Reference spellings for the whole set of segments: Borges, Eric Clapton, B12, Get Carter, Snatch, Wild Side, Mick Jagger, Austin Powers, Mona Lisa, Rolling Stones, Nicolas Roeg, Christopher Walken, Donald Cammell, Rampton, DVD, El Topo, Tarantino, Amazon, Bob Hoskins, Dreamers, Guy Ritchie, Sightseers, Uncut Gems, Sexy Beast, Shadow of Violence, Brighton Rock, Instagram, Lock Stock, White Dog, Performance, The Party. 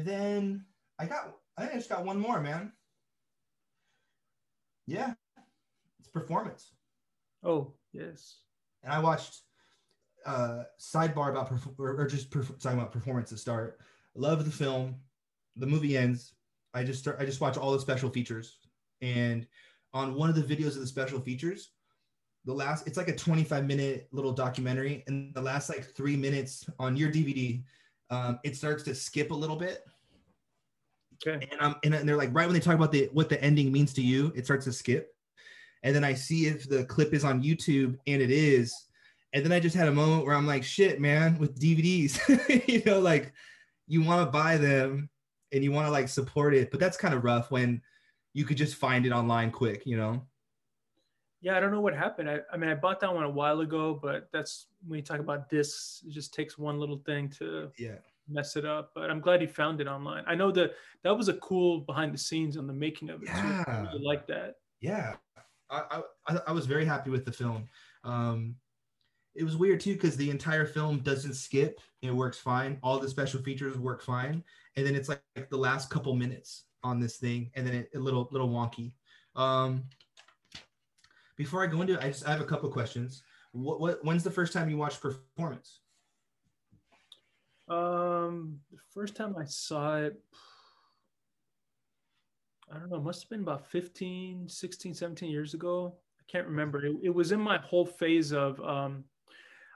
And then I just got one more, man. Yeah, it's Performance. Oh, yes. And I watched sidebar about talking about Performance to start. Love the film. The movie ends. I just watch all the special features, and on one of the videos of the special features, it's like a 25-minute little documentary, and the last like 3 minutes on your DVD, it starts to skip a little bit. Okay. And they're like, right when they talk about what the ending means to you, it starts to skip. And then I see if the clip is on YouTube, and it is. And then I just had a moment where I'm like, shit, man, with DVDs, you know, like you want to buy them and you want to like support it, but that's kind of rough when you could just find it online quick, you know? Yeah, I don't know what happened. I mean, I bought that one a while ago, but that's when you talk about discs, it just takes one little thing to mess it up. But I'm glad you found it online. I know that was a cool behind the scenes on the making of it too. I really like that. Yeah, I was very happy with the film. It was weird too, because the entire film doesn't skip. It works fine. All the special features work fine. And then it's like the last couple minutes on this thing, and then it a little wonky. Before I go into it, I have a couple of questions. When's the first time you watched Performance? The first time I saw it, I don't know, it must have been about 15, 16, 17 years ago. I can't remember. It was in my whole phase of,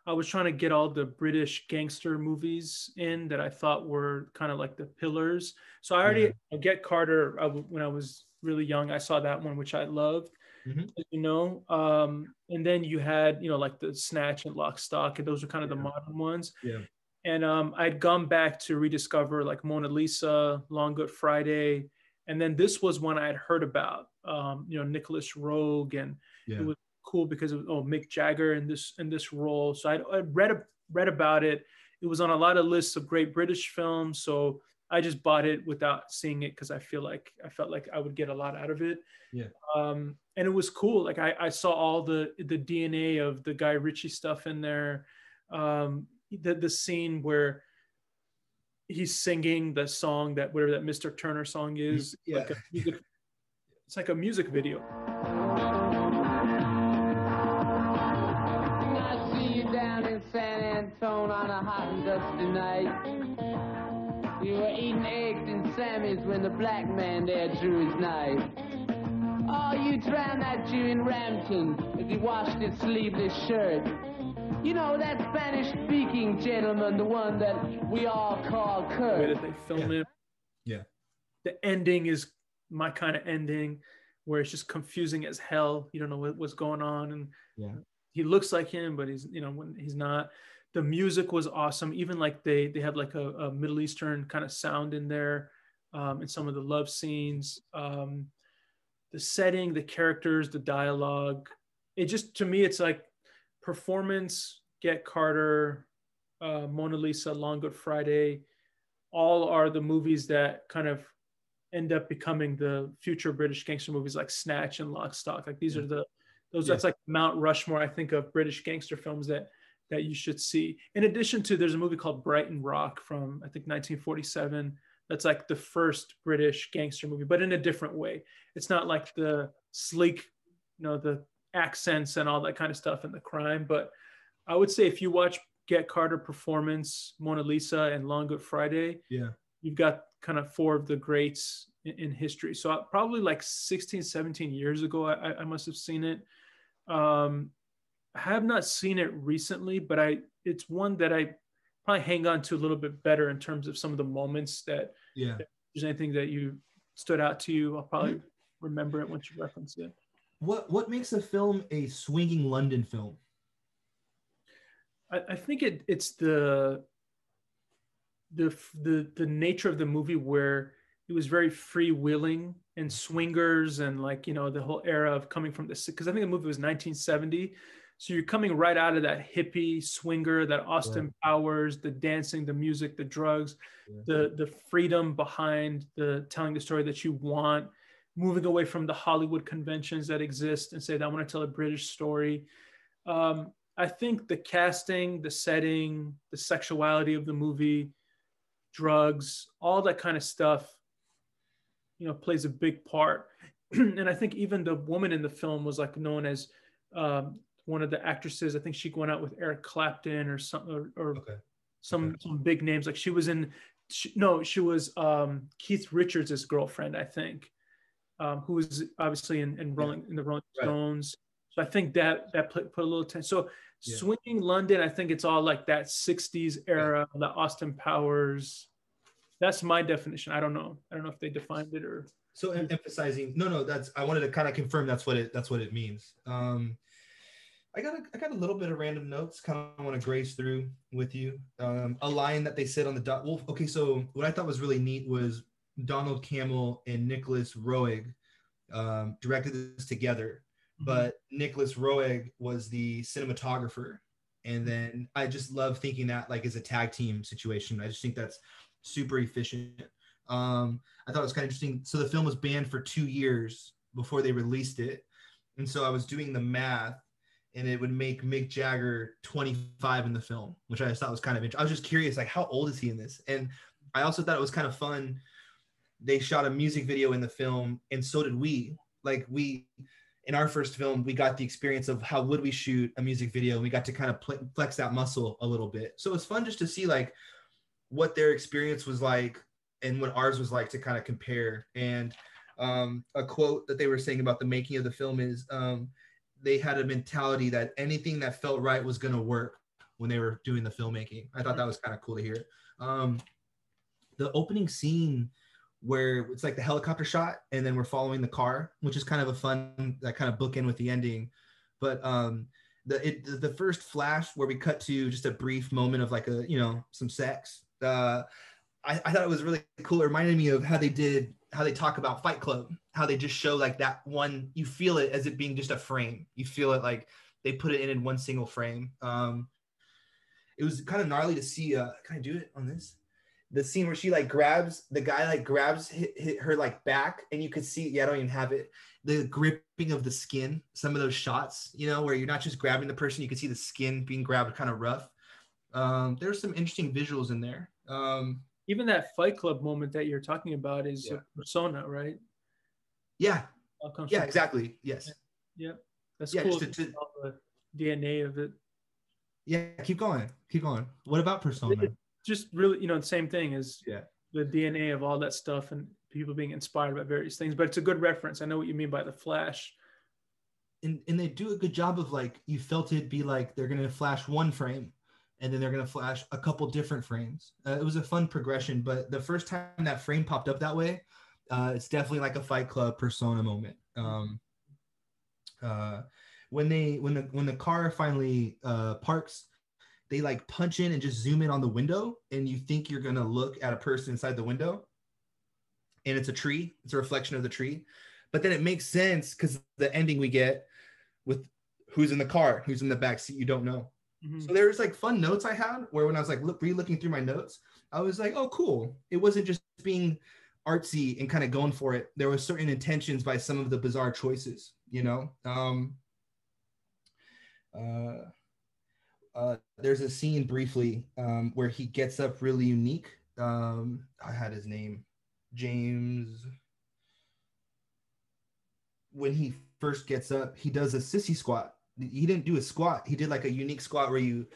I was trying to get all the British gangster movies in that I thought were kind of like the pillars. So I already, Get Carter, when I was really young, I saw that one, which I loved. Mm-hmm. You know, and then you had, you know, like the Snatch and Lock Stock, and those are kind of the modern ones. Yeah. And I'd gone back to rediscover like Mona Lisa, Long Good Friday, and then this was one I had heard about. You know, Nicolas Roeg, and it was cool because of Mick Jagger in this role. So I'd read about it. It was on a lot of lists of great British films, so I just bought it without seeing it because I felt like I would get a lot out of it. Yeah. And it was cool. Like I saw all the DNA of the Guy Ritchie stuff in there. The scene where he's singing the song that whatever that Mr. Turner song is. Yeah. It's like a music video. I see you down in San Antone on a hot and dusty night. You were eating eggs and Sammy's when the black man there drew his knife. Oh, you drowned that Jew in Rampton if he washed his sleeveless shirt. You know, that Spanish-speaking gentleman, the one that we all call Kurt. The way that they film it. Yeah. The ending is my kind of ending, where it's just confusing as hell. You don't know what's going on. And he looks like him, but he's, you know, when he's not. The music was awesome. Even like they had like a Middle Eastern kind of sound in there, in some of the love scenes, the setting, the characters, the dialogue. It just, to me, it's like Performance, Get Carter, Mona Lisa, Long Good Friday, all are the movies that kind of end up becoming the future British gangster movies like Snatch and Lock Stock. Like these are that's like Mount Rushmore, I think, of British gangster films that you should see. In addition to, there's a movie called Brighton Rock from, I think, 1947. That's like the first British gangster movie, but in a different way. It's not like the sleek, you know, the accents and all that kind of stuff and the crime. But I would say if you watch Get Carter, Performance, Mona Lisa, and Long Good Friday, you've got kind of four of the greats in history. So probably like 16, 17 years ago, I must have seen it. I have not seen it recently, but it's one that I probably hang on to a little bit better in terms of some of the moments that, if there's anything that you stood out to you, I'll probably remember it once you reference it. What makes a film a swinging London film? I think it's the nature of the movie, where it was very freewheeling and swingers and, like, you know, the whole era of coming from this, because I think the movie was 1970. So you're coming right out of that hippie swinger, that Austin Powers, the dancing, the music, the drugs, the freedom behind the telling the story that you want, moving away from the Hollywood conventions that exist and say, I want to tell a British story. I think the casting, the setting, the sexuality of the movie, drugs, all that kind of stuff, you know, plays a big part. And I think even the woman in the film was like known as one of the actresses. I think she went out with Eric Clapton or some, or okay. Some big names. Like she was in, she was Keith Richards' girlfriend, I think, who was obviously in the Rolling Stones. Right. So I think that put a little tension. So yeah. Swinging London, I think it's all like that 60s era, yeah. The Austin Powers. That's my definition. I don't know if they defined it or. So emphasizing, that's, I wanted to kind of confirm that's what it means. I got a little bit of random notes, kind of want to graze through with you. A line that they said on the dot. Well, okay, so what I thought was really neat was Donald Cammell and Nicolas Roeg directed this together, mm-hmm. but Nicolas Roeg was the cinematographer. And then I just love thinking that like as a tag team situation. I just think that's super efficient. I thought it was kind of interesting. So the film was banned for 2 years before they released it. And so I was doing the math, and it would make Mick Jagger 25 in the film, which I just thought was kind of interesting. I was just curious, like, how old is he in this? And I also thought it was kind of fun. They shot a music video in the film, and so did we. Like, we, in our first film, we got the experience of how would we shoot a music video, and we got to kind of flex that muscle a little bit. So it was fun just to see, like, what their experience was like and what ours was like to kind of compare. And a quote that they were saying about the making of the film is, they had a mentality that anything that felt right was going to work when they were doing the filmmaking. I thought that was kind of cool to hear. The opening scene where it's like the helicopter shot and then we're following the car, which is kind of a fun, that kind of bookend with the ending. But the first flash where we cut to just a brief moment of like a, some sex, I thought it was really cool. It reminded me of how they talk about Fight Club, how they just show like that one, you feel it as it being just a frame. You feel it like they put it in one single frame. It was kind of gnarly to see, can I do it on this? The scene where she like grabs, the guy like grabs hit her like back, and you could see, I don't even have it. The gripping of the skin, some of those shots, where you're not just grabbing the person, you could see the skin being grabbed kind of rough. There's some interesting visuals in there. Even that Fight Club moment that you're talking about is a Persona, right? Yeah. Yeah, exactly. Yes. Yeah. That's cool. Just to the DNA of it. Yeah. Keep going. What about Persona? Just really, the same thing as the DNA of all that stuff and people being inspired by various things. But it's a good reference. I know what you mean by the flash. And they do a good job of like, you felt it be like they're going to flash one frame, and then they're going to flash a couple different frames. It was a fun progression, but the first time that frame popped up that way, it's definitely like a Fight Club Persona moment. When the car finally parks, they like punch in and just zoom in on the window, and you think you're going to look at a person inside the window, and it's a tree. It's a reflection of the tree. But then it makes sense because the ending we get with who's in the car, who's in the back seat, you don't know. So there was like fun notes I had where when I was like re-looking through my notes, I was like, oh, cool. It wasn't just being artsy and kind of going for it. There were certain intentions by some of the bizarre choices, There's a scene briefly where he gets up really unique. I had his name, James. When he first gets up, he does a sissy squat. He didn't do a squat. He did like a unique squat where you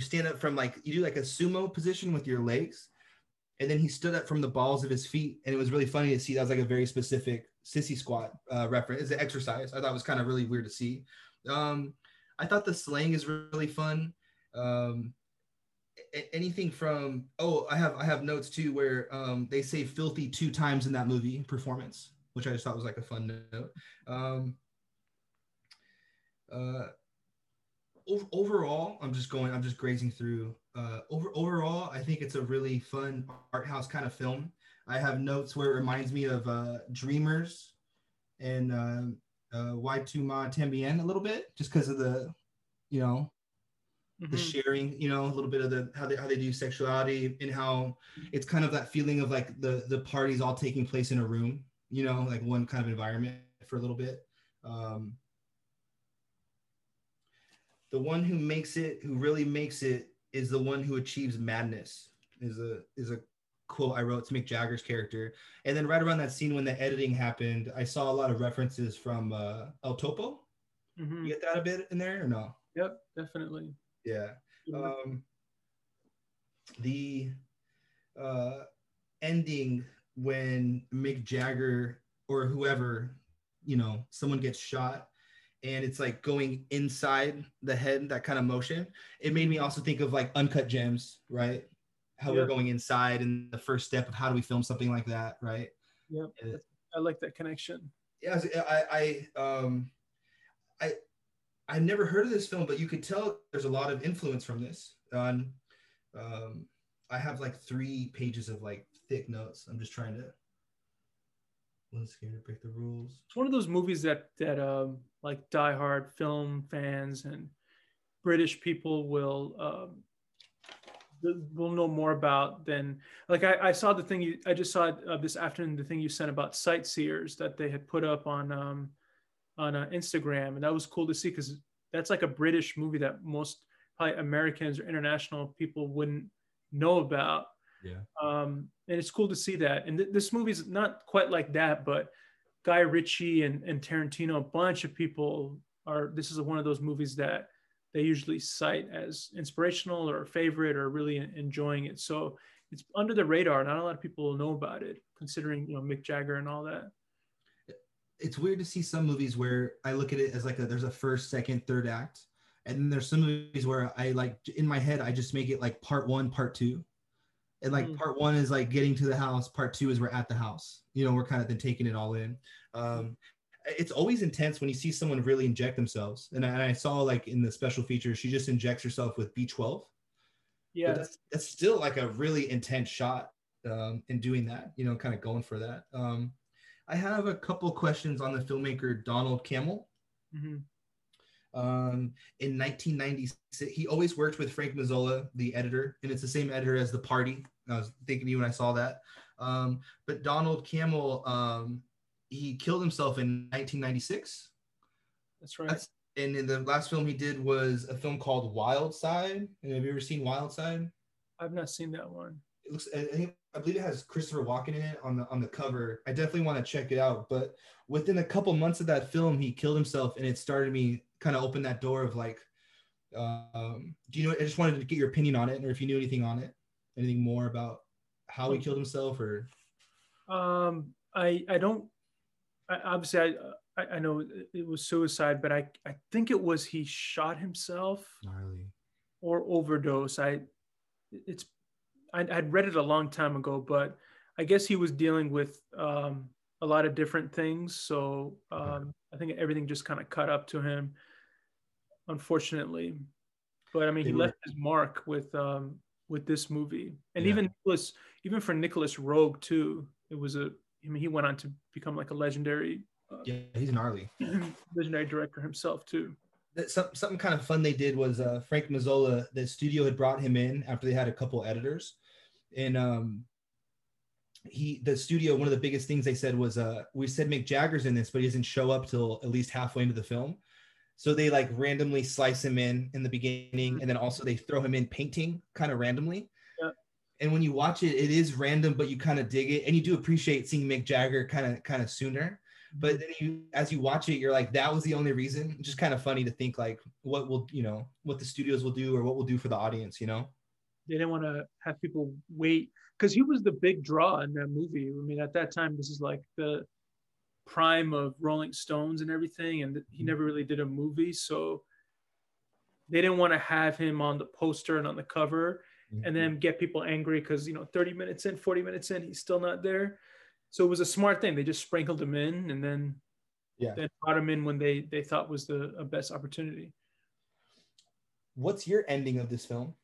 stand up from like, you do like a sumo position with your legs. And then he stood up from the balls of his feet. And it was really funny to see. That was like a very specific sissy squat reference. It's an exercise. I thought it was kind of really weird to see. I thought the slang is really fun. Anything from, I have notes too, where they say filthy 2 times in that movie Performance, which I just thought was like a fun note. Overall, I'm just grazing through. Overall, I think it's a really fun art house kind of film. I have notes where it reminds me of Dreamers and Y Tu Mamá También a little bit, just because of the, the sharing, a little bit of the how they do sexuality and how it's kind of that feeling of like the parties all taking place in a room, like one kind of environment for a little bit. The one who really makes it is the one who achieves madness, is a quote I wrote to Mick Jagger's character. And then right around that scene when the editing happened, I saw a lot of references from El Topo. Mm-hmm. You get that a bit in there or no? Yep, definitely. Yeah. The ending when Mick Jagger or whoever, you know, someone gets shot and it's like going inside the head, that kind of motion. It made me also think of like Uncut Gems, right? How we're going inside and the first step of how do we film something like that, right? Yep. I like that connection. Yeah, I never heard of this film, but you could tell there's a lot of influence from this. I have like 3 pages of like thick notes. I'm just trying to. Let's get to break the rules. It's one of those movies that like diehard film fans and British people will know more about than like I saw the thing I just saw this afternoon, the thing you sent about Sightseers that they had put up on Instagram, and that was cool to see because that's like a British movie that most probably Americans or international people wouldn't know about. Yeah. And it's cool to see that. And this movie's not quite like that, but Guy Ritchie and Tarantino, a bunch of people are, this is one of those movies that they usually cite as inspirational or favorite or really enjoying it. So it's under the radar. Not a lot of people know about it, considering, you know, Mick Jagger and all that. It's weird to see some movies where I look at it as like there's a first, second, third act. And then there's some movies where I like, in my head, I just make it like part 1, part 2. And like part 1 is like getting to the house. Part 2 is we're at the house. You know, we're kind of then taking it all in. It's always intense when you see someone really inject themselves. And I saw like in the special feature, she just injects herself with B12. Yeah. That's still like a really intense shot in doing that, you know, kind of going for that. I have a couple questions on the filmmaker, Donald Cammell. Mm-hmm. In 1996, he always worked with Frank Mazzola, the editor, and it's the same editor as The Party. I was thinking of you when I saw that. But Donald Cammell, he killed himself in 1996. That's right. And in the last film he did was a film called Wild Side. Have you ever seen Wild Side? I've not seen that one. It looks. I believe it has Christopher Walken in it on the cover. I definitely want to check it out. But within a couple months of that film, he killed himself, and it started me. Kind of open that door of like, do you know, I just wanted to get your opinion on it, or if you knew anything on it, anything more about how he killed himself or. I know it was suicide, but I think it was, he shot himself. Gnarly. Or overdose. I'd read it a long time ago, but I guess he was dealing with, a lot of different things. So I think everything just kind of caught up to him, unfortunately. But I mean, he left his mark with this movie, and even for Nicolas Roeg too. It was he went on to become like a legendary. He's gnarly. Legendary director himself too. Something kind of fun they did was Frank Mazzola. The studio had brought him in after they had a couple editors, and the studio, one of the biggest things they said was, we said Mick Jagger's in this, but he doesn't show up till at least halfway into the film. So they like randomly slice him in the beginning, and then also they throw him in painting kind of randomly. Yeah. And when you watch it, it is random, but you kind of dig it, and you do appreciate seeing Mick Jagger kind of sooner. But then as you watch it, you're like, that was the only reason. It's just kind of funny to think like what the studios will do or what we'll do for the audience, you know? They didn't want to have people wait. Because he was the big draw in that movie. I mean, at that time, this is like the prime of Rolling Stones and everything, and he never really did a movie, so they didn't want to have him on the poster and on the cover, and then get people angry because, you know, 30 minutes in, 40 minutes in, he's still not there. So it was a smart thing. They just sprinkled him in, and then brought him in when they thought was the best opportunity. What's your ending of this film?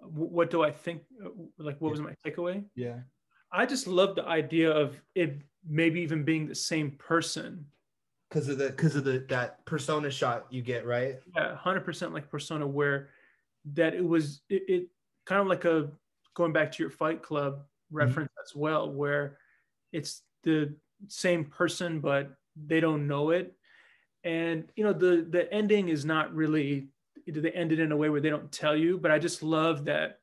What do I think, like, what was my takeaway? Yeah. I just love the idea of it maybe even being the same person. Because of that Persona shot you get, right? Yeah, 100% like Persona, where that it was, it kind of like a, going back to your Fight Club reference as well, where it's the same person, but they don't know it. And, you know, the ending is not really, they end it in a way where they don't tell you, but I just love that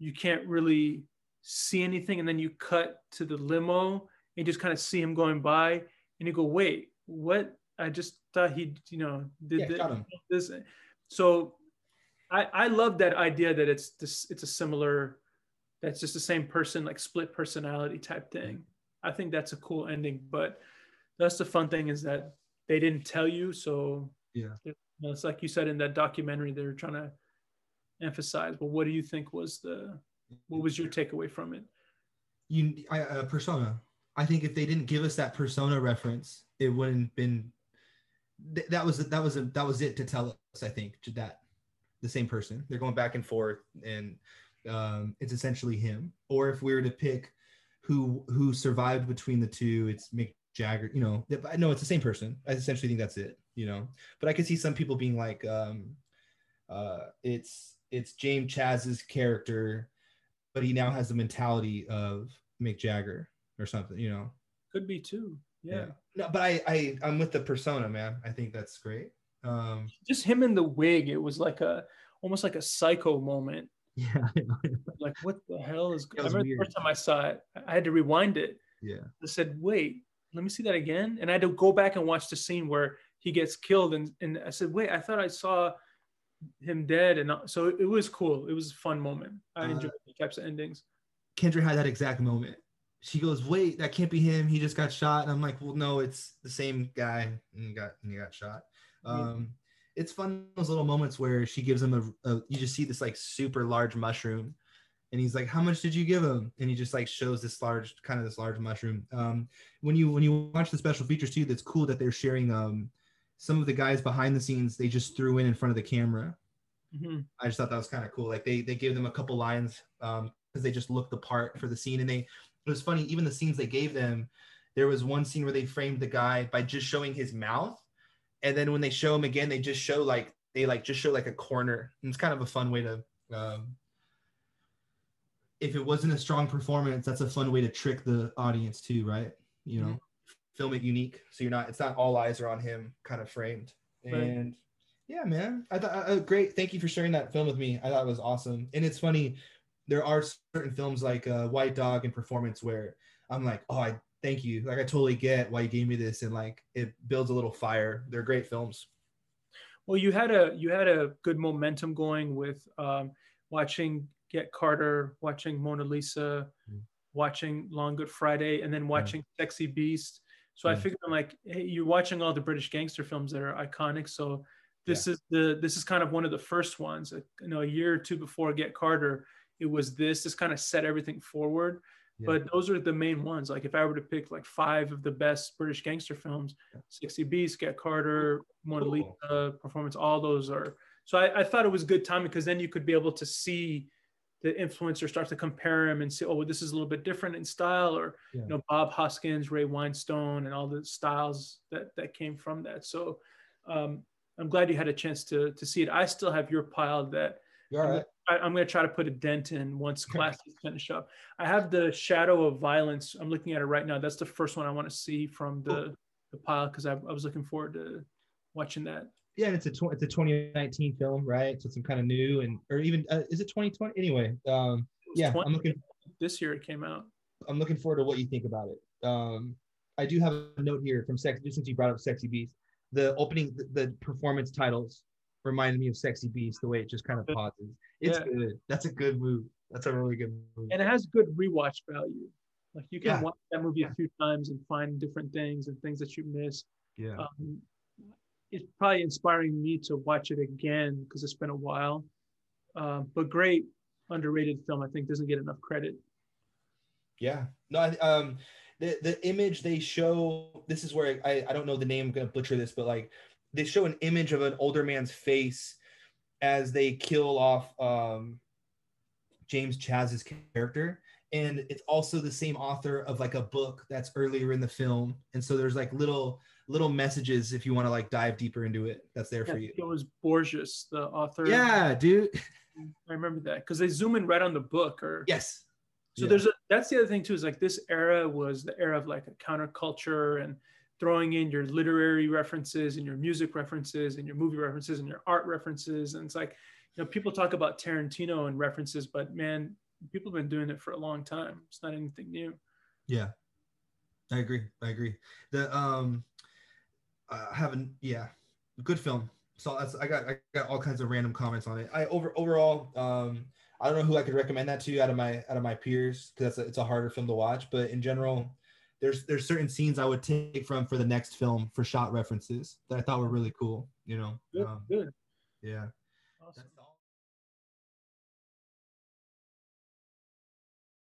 you can't really see anything. And then you cut to the limo and just kind of see him going by, and you go, wait, what? I just thought he, you know, did this. So I love that idea that it's this, it's a similar, that's just the same person, like split personality type thing. I think that's a cool ending, but that's the fun thing is that they didn't tell you. So yeah, you know, it's like you said in that documentary, they were trying to emphasize, well, what do you think was the, what was your takeaway from it? Persona. I think if they didn't give us that Persona reference, it wouldn't have been, that was it to tell us, I think, that the same person, they're going back and forth, and it's essentially him. Or if we were to pick who survived between the two, it's Mick Jagger, you know. No, it's the same person. I essentially think that's it, you know. But I could see some people being like, it's James Chaz's character, but he now has the mentality of Mick Jagger or something, you know. Could be too. Yeah. No, but I'm with the Persona, man. I think that's great. Just him in the wig, it was like almost like a psycho moment. Yeah. Like, what the hell is going on? I remember the first time I saw it, I had to rewind it. Yeah. I said, wait, let me see that again. And I had to go back and watch the scene where he gets killed. And I said, wait, I thought I saw him dead. And so it was cool. It was a fun moment. I enjoyed the types of endings. Kendra had that exact moment. She goes, wait, that can't be him. He just got shot. And I'm like, well, no, it's the same guy. And he got shot. It's fun, those little moments where she gives him you just see this like super large mushroom, and he's like, how much did you give him? And he just like shows this large mushroom. When you watch the special features too, that's cool that they're sharing. Some of the guys behind the scenes, they just threw in front of the camera. Mm-hmm. I just thought that was kind of cool. Like they gave them a couple lines because they just looked the part for the scene. And it was funny, even the scenes they gave them, there was one scene where they framed the guy by just showing his mouth. And then when they show him again, they just show a corner. And it's kind of a fun way to, if it wasn't a strong performance, that's a fun way to trick the audience too, right? You know, film it unique. So it's not all eyes are on him kind of framed. Right. And yeah, man, I thought, great. Thank you for sharing that film with me. I thought it was awesome. And it's funny, there are certain films like White Dog and Performance where I'm like, oh, thank you. Like, I totally get why you gave me this, and like it builds a little fire. They're great films. Well, you had a good momentum going with watching Get Carter, watching Mona Lisa, watching Long Good Friday, and then watching Sexy Beast. So I figured, I'm like, hey, you're watching all the British gangster films that are iconic. So this is kind of one of the first ones. You know, a year or two before Get Carter, it was this. This kind of set everything forward. Yeah. But those are the main ones. Like if I were to pick like five of the best British gangster films, Sexy Beast, Get Carter, Mona Lisa, Performance, all those are. So I thought it was good timing, because then you could be able to see the influencer start to compare him and say, oh, well, this is a little bit different in style, or you know, Bob Hoskins, Ray Winstone, and all the styles that came from that. So I'm glad you had a chance to see it. I still have your pile that. All right. I'm going to try to put a dent in once class is finished up. I have the Shadow of Violence. I'm looking at it right now. That's the first one I want to see from the pile, because I was looking forward to watching that. Yeah, and it's a 2019 film, right? So it's some kind of new, and or even is it 2020? Anyway, I'm looking. This year it came out. I'm looking forward to what you think about it. I do have a note here from Sexy. Just since you brought up Sexy Beast, the opening, the Performance titles reminded me of Sexy Beast, the way it just kind of pauses. It's good. That's a good move. That's a really good move. And it has good rewatch value. Like you can watch that movie a few times and find different things and things that you missed. Yeah. It's probably inspiring me to watch it again because it's been a while. But great, underrated film. I think doesn't get enough credit. Yeah. No. The image they show. This is where I don't know the name. I'm gonna butcher this, but like, they show an image of an older man's face as they kill off James Chaz's character. And it's also the same author of like a book that's earlier in the film. And so there's like little messages if you want to like dive deeper into it. That's there for you. It was Borges, the author. Yeah, dude. I remember that because they zoom in right on the book. Yes. So that's the other thing too, is like this era was the era of like a counterculture and throwing in your literary references and your music references and your movie references and your art references. And it's like, you know, people talk about Tarantino and references, but man, people have been doing it for a long time. It's not anything new. Yeah, I agree. The I haven't. Yeah, good film. So that's, I got all kinds of random comments on it. Overall, I don't know who I could recommend that to out of my peers, because it's a harder film to watch. But in general, there's certain scenes I would take for the next film for shot references that I thought were really cool. You know, good. Yeah.